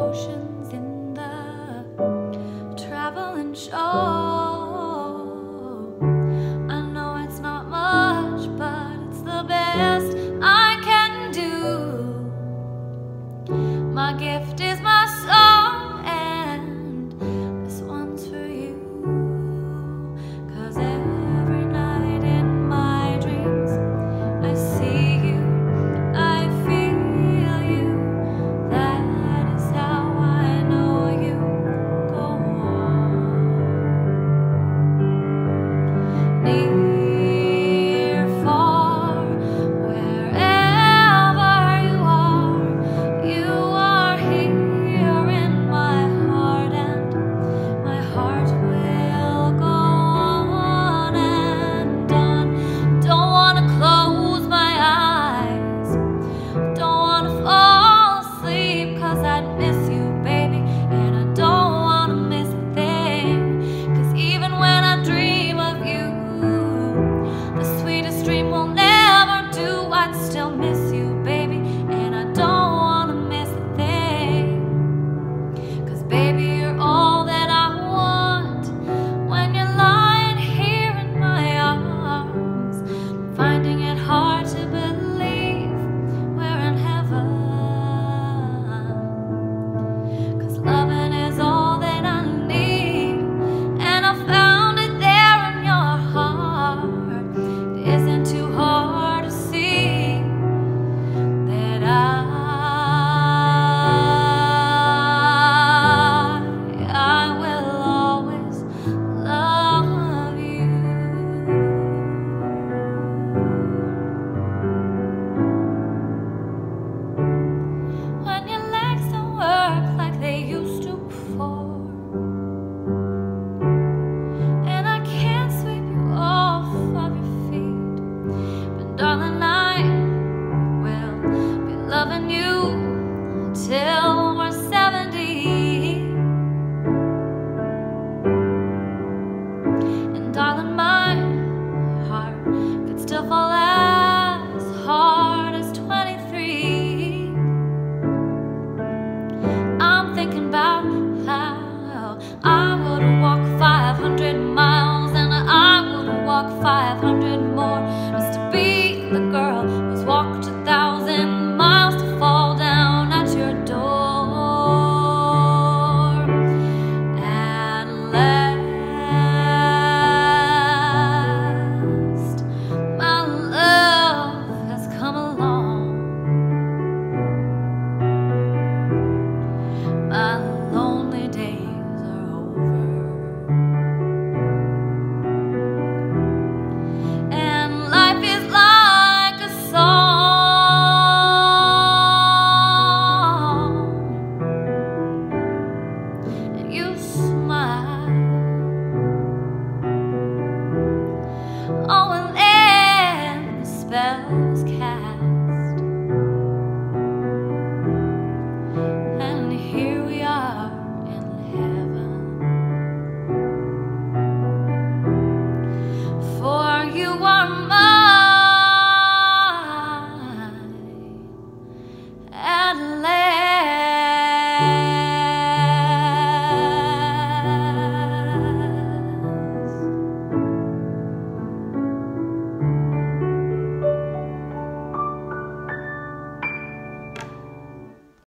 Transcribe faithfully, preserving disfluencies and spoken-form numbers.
oceans in the traveling show. I know it's not much, but it's the best I can do. My gift is my song, and this one's for you. 'Cause every night in my dreams I see you, I feel you. That is how I know you go on. Need loving you.